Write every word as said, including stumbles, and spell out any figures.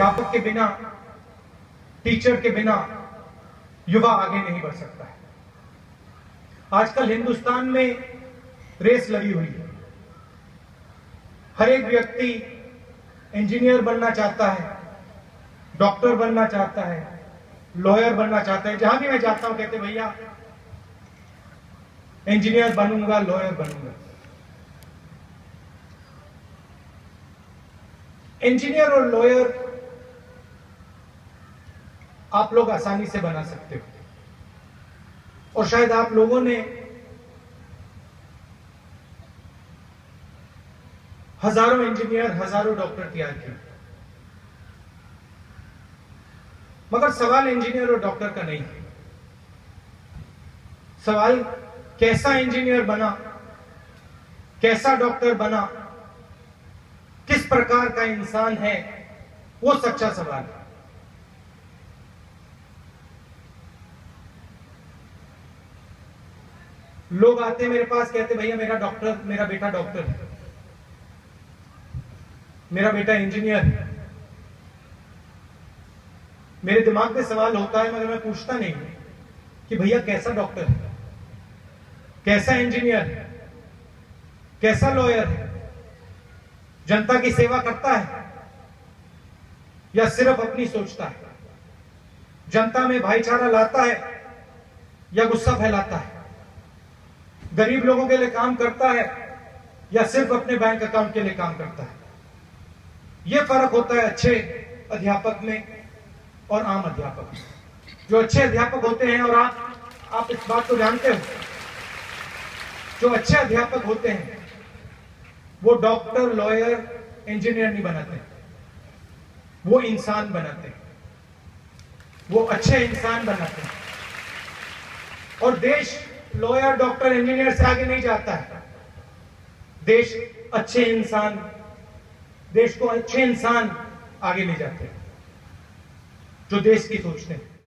अध्यापक के बिना, टीचर के बिना युवा आगे नहीं बढ़ सकता है। आजकल हिंदुस्तान में रेस लगी हुई है, हर एक व्यक्ति इंजीनियर बनना चाहता है, डॉक्टर बनना चाहता है, लॉयर बनना चाहता है। जहां भी मैं जाता हूं कहते भैया इंजीनियर बनूंगा, लॉयर बनूंगा। इंजीनियर और लॉयर आप लोग आसानी से बना सकते हो, और शायद आप लोगों ने हजारों इंजीनियर, हजारों डॉक्टर तैयार किए, मगर सवाल इंजीनियर और डॉक्टर का नहीं है। सवाल कैसा इंजीनियर बना, कैसा डॉक्टर बना, किस प्रकार का इंसान है, वो सच्चा सवाल है। लोग आते मेरे पास कहते भैया मेरा डॉक्टर, मेरा बेटा डॉक्टर है, मेरा बेटा इंजीनियर है। मेरे दिमाग में सवाल होता है मगर मैं पूछता नहीं कि भैया कैसा डॉक्टर है, कैसा इंजीनियर है, कैसा लॉयर है, जनता की सेवा करता है या सिर्फ अपनी सोचता है, जनता में भाईचारा लाता है या गुस्सा फैलाता है, गरीब लोगों के लिए काम करता है या सिर्फ अपने बैंक अकाउंट के लिए काम करता है। यह फर्क होता है अच्छे अध्यापक में और आम अध्यापक में। जो अच्छे अध्यापक होते हैं, और आप आप इस बात को जानते हो, जो अच्छे अध्यापक होते हैं वो डॉक्टर, लॉयर, इंजीनियर नहीं बनाते, वो इंसान बनाते हैं, वो अच्छे इंसान बनाते हैं। और देश लॉयर, डॉक्टर, इंजीनियर से आगे नहीं जाता है। देश अच्छे इंसान, देश को अच्छे इंसान आगे ले जाते हैं जो देश की सोचते हैं।